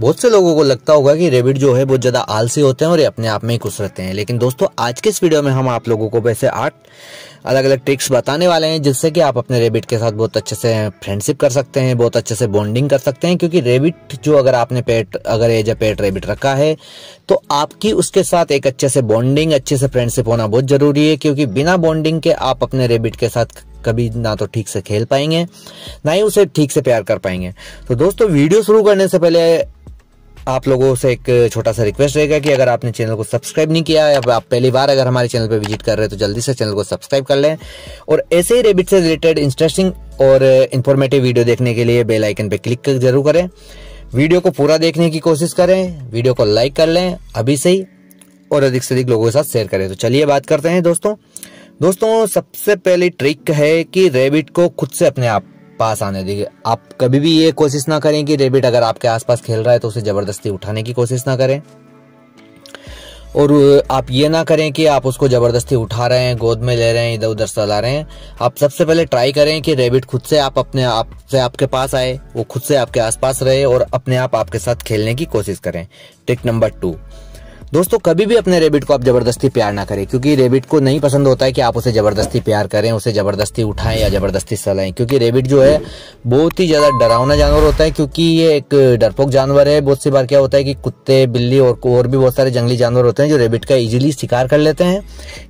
बहुत से लोगों को लगता होगा कि रेबिट जो है बहुत ज़्यादा आलसी होते हैं और ये अपने आप में ही खुश रहते हैं, लेकिन दोस्तों आज के इस वीडियो में हम आप लोगों को वैसे 8 अलग अलग ट्रिक्स बताने वाले हैं जिससे कि आप अपने रेबिट के साथ बहुत अच्छे से फ्रेंडशिप कर सकते हैं, बहुत अच्छे से बॉन्डिंग कर सकते हैं। क्योंकि रेबिट जो अगर एज अ पेट रेबिट रखा है तो आपकी उसके साथ एक अच्छे से बॉन्डिंग, अच्छे से फ्रेंडशिप होना बहुत ज़रूरी है। क्योंकि बिना बॉन्डिंग के आप अपने रेबिट के साथ कभी ना तो ठीक से खेल पाएंगे, ना ही उसे ठीक से प्यार कर पाएंगे। तो दोस्तों वीडियो शुरू करने से पहले आप लोगों से एक छोटा सा रिक्वेस्ट रहेगा कि अगर आपने चैनल को सब्सक्राइब नहीं किया है, आप पहली बार अगर हमारे चैनल पर विजिट कर रहे हैं तो जल्दी से चैनल को सब्सक्राइब कर लें और ऐसे ही रेबिट से रिलेटेड इंटरेस्टिंग और इन्फॉर्मेटिव वीडियो देखने के लिए बेल आइकन पर क्लिक जरूर करें। वीडियो को पूरा देखने की कोशिश करें, वीडियो को लाइक कर लें अभी से ही और अधिक से अधिक लोगों के साथ शेयर करें। तो चलिए बात करते हैं दोस्तों सबसे पहली ट्रिक है कि रेबिट को खुद से अपने आप पास आने दीजिए। आप कभी भी ये कोशिश ना करें कि रेबिट अगर आपके आसपास खेल रहा है तो उसे ज़बरदस्ती उठाने की कोशिश ना करें, और आप ये ना करें कि आप उसको ज़बरदस्ती उठा रहे हैं, गोद में ले रहे हैं, इधर उधर चला रहे हैं। आप सबसे पहले ट्राई करें कि रेबिट खुद से आपके पास आए, वो खुद से आपके आसपास रहे और अपने आप आपके साथ खेलने की कोशिश करें। ट्रिक नंबर 2 दोस्तों, कभी भी अपने रेबिट को आप ज़बरदस्ती प्यार ना करें, क्योंकि रेबिट को नहीं पसंद होता है कि आप उसे ज़बरदस्ती प्यार करें, उसे ज़बरदस्ती उठाएं या ज़बरदस्ती सहलाएं। क्योंकि रेबिट जो है बहुत ही ज़्यादा डरावना जानवर होता है, क्योंकि ये एक डरपोक जानवर है। बहुत सी बार क्या होता है कि कुत्ते, बिल्ली और भी बहुत सारे जंगली जानवर होते हैं जो रेबिट का ईजिली शिकार कर लेते हैं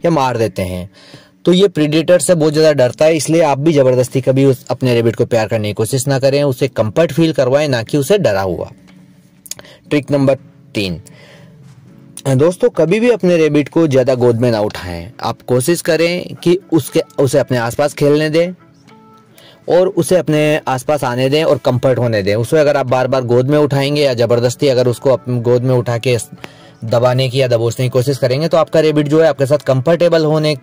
या मार देते हैं। तो ये प्रीडेटर से बहुत ज़्यादा डरता है, इसलिए आप भी ज़बरदस्ती कभी अपने रेबिट को प्यार करने की कोशिश ना करें, उसे कम्फर्ट फील करवाएं, ना कि उसे डरा हुआ। ट्रिक नंबर 3 दोस्तों, कभी भी अपने रेबिट को ज़्यादा गोद में ना उठाएं। आप कोशिश करें कि उसे अपने आसपास खेलने दें और उसे अपने आसपास आने दें और कंफर्ट होने दें उसे। अगर आप बार बार गोद में उठाएंगे या ज़बरदस्ती अगर उसको अपने गोद में उठा के दबाने की या दबोचने की कोशिश करेंगे तो आपका रेबिट जो है आपके साथ कंफर्टेबल होने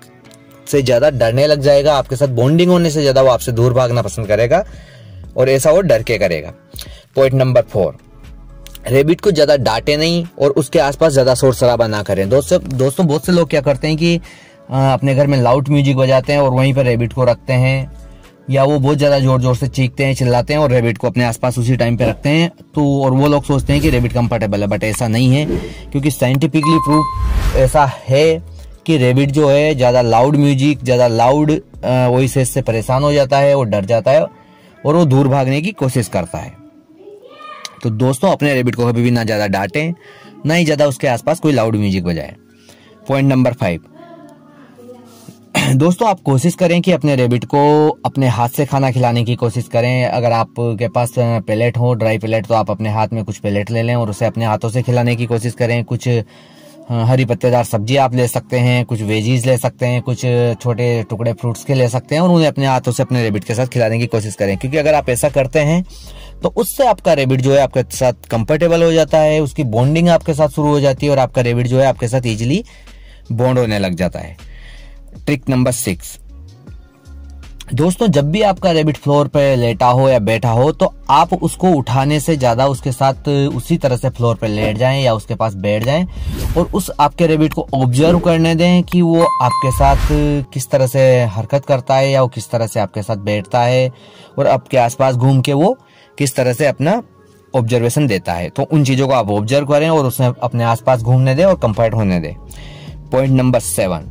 से ज़्यादा डरने लग जाएगा। आपके साथ बॉन्डिंग होने से ज़्यादा वो आपसे दूर भागना पसंद करेगा और ऐसा वो डर के करेगा। पॉइंट नंबर 4, रेबिट को ज़्यादा डांटे नहीं और उसके आसपास ज़्यादा शोर शराबा ना करें। दोस्तों बहुत से लोग क्या करते हैं कि अपने घर में लाउड म्यूजिक बजाते हैं और वहीं पर रेबिट को रखते हैं, या वो बहुत ज़्यादा ज़ोर ज़ोर से चीखते हैं, चिल्लाते हैं और रेबिट को अपने आसपास उसी टाइम पे रखते हैं। तो और वो लोग सोचते हैं कि रेबिट कम्फर्टेबल है, बट ऐसा नहीं है, क्योंकि साइंटिफिकली प्रूफ ऐसा है कि रेबिट जो है ज़्यादा लाउड म्यूजिक, ज़्यादा लाउड वॉइसेस से परेशान हो जाता है, वो डर जाता है और वो दूर भागने की कोशिश करता है। तो दोस्तों अपने रेबिट को कभी भी ना ज़्यादा डांटें, ना ही ज़्यादा उसके आसपास कोई लाउड म्यूजिक बजाएं। पॉइंट नंबर 5 दोस्तों, आप कोशिश करें कि अपने रेबिट को अपने हाथ से खाना खिलाने की कोशिश करें। अगर आपके पास पैलेट हो, ड्राई पैलेट, तो आप अपने हाथ में कुछ पैलेट ले लें और उसे अपने हाथों से खिलाने की कोशिश करें। कुछ हरी पत्तेदार सब्जी आप ले सकते हैं, कुछ वेजीज ले सकते हैं, कुछ छोटे टुकड़े फ्रूट्स के ले सकते हैं और उन्हें अपने हाथों से अपने रेबिट के साथ खिलाने की कोशिश करें। क्योंकि अगर आप ऐसा करते हैं तो उससे आपका रेबिट जो है आपके साथ कंफर्टेबल हो जाता है, उसकी बॉन्डिंग आपके साथ शुरू हो जाती है और आपका रेबिट जो है आपके साथ इजीली बॉन्ड होने लग जाता है। ट्रिक नंबर 6 दोस्तों, जब भी आपका रेबिट फ्लोर पर लेटा हो या बैठा हो तो आप उसको उठाने से ज़्यादा उसके साथ उसी तरह से फ्लोर पर लेट जाएं या उसके पास बैठ जाएं और उस आपके रेबिट को ऑब्जर्व करने दें कि वो आपके साथ किस तरह से हरकत करता है या वो किस तरह से आपके साथ बैठता है और आपके आसपास घूम के वो किस तरह से अपना ऑब्जर्वेशन देता है। तो उन चीज़ों को आप ऑब्जर्व करें और उसे अपने आसपास घूमने दें और कंफर्ट होने दें। पॉइंट नंबर 7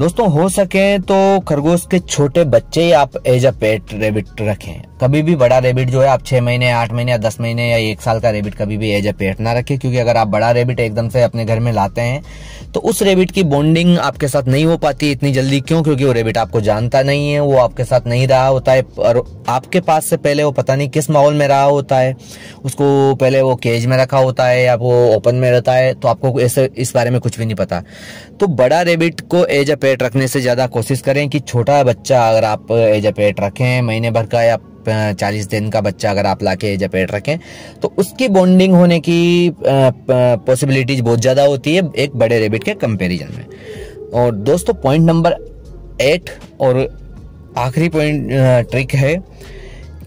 दोस्तों, हो सके तो खरगोश के छोटे बच्चे ही आप एज अ पेट रेबिट रखें। कभी भी बड़ा रेबिट जो है आप 6 महीने, 8 महीने या 10 महीने या 1 साल का रेबिट कभी भी एज अ पेट ना रखें। क्योंकि अगर आप बड़ा रेबिट एकदम से अपने घर में लाते हैं तो उस रेबिट की बॉन्डिंग आपके साथ नहीं हो पाती इतनी जल्दी। क्यों? क्योंकि वो रेबिट आपको जानता नहीं है, वो आपके साथ नहीं रहा होता है और आपके पास से पहले वो पता नहीं किस माहौल में रहा होता है, उसको पहले वो केज में रखा होता है या वो ओपन में रहता है, तो आपको ऐसे इस बारे में कुछ भी नहीं पता। तो बड़ा रेबिट को एज अ पेट रखने से ज़्यादा कोशिश करें कि छोटा बच्चा अगर आप एज अ पेट रखें, महीने भर का या 40 दिन का बच्चा अगर आप लाके एज अ पेट रखें तो उसकी बॉन्डिंग होने की पॉसिबिलिटीज बहुत ज़्यादा होती है एक बड़े रेबिट के कंपेरिजन में। और दोस्तों पॉइंट नंबर 8 और आखिरी पॉइंट ट्रिक है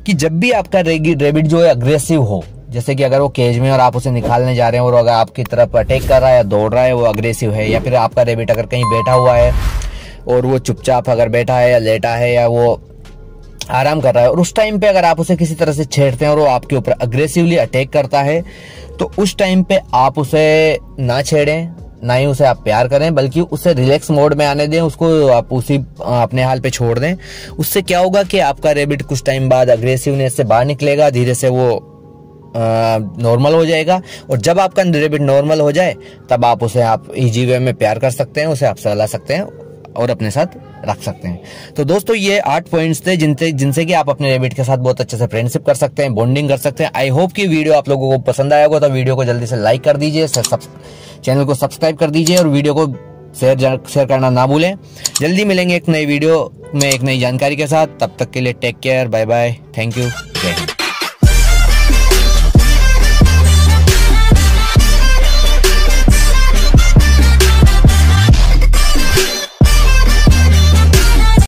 कि जब भी आपका रेबिट जो है अग्रेसिव हो, जैसे कि अगर वो केज में और आप उसे निकालने जा रहे हैं और अगर आपकी तरफ अटैक कर रहा है या दौड़ रहा है, वो अग्रेसिव है, या फिर आपका रेबिट अगर कहीं बैठा हुआ है और वो चुपचाप अगर बैठा है या लेटा है या वो आराम कर रहा है और उस टाइम पे अगर आप उसे किसी तरह से छेड़ते हैं और वो आपके ऊपर अग्रेसिवली अटैक करता है, तो उस टाइम पे आप उसे ना छेड़ें, ना ही उसे आप प्यार करें, बल्कि उसे रिलैक्स मोड में आने दें, उसको आप उसी अपने हाल पे छोड़ दें। उससे क्या होगा कि आपका रेबिट कुछ टाइम बाद अग्रेसिवनेस से बाहर निकलेगा, धीरे से वो नॉर्मल हो जाएगा, और जब आपका रेबिट नॉर्मल हो जाए तब आप उसे आप इजी वे में प्यार कर सकते हैं, उसे आप सहला सकते हैं और अपने साथ रख सकते हैं। तो दोस्तों ये 8 पॉइंट्स थे जिनसे कि आप अपने रेबिट के साथ बहुत अच्छे से फ्रेंडशिप कर सकते हैं, बॉन्डिंग कर सकते हैं। आई होप कि वीडियो आप लोगों को पसंद आया होगा, तो वीडियो को जल्दी से लाइक कर दीजिए, चैनल को सब्सक्राइब कर दीजिए और वीडियो को शेयर करना ना भूलें। जल्दी मिलेंगे एक नई वीडियो में एक नई जानकारी के साथ, तब तक के लिए take care, bye bye, thank you.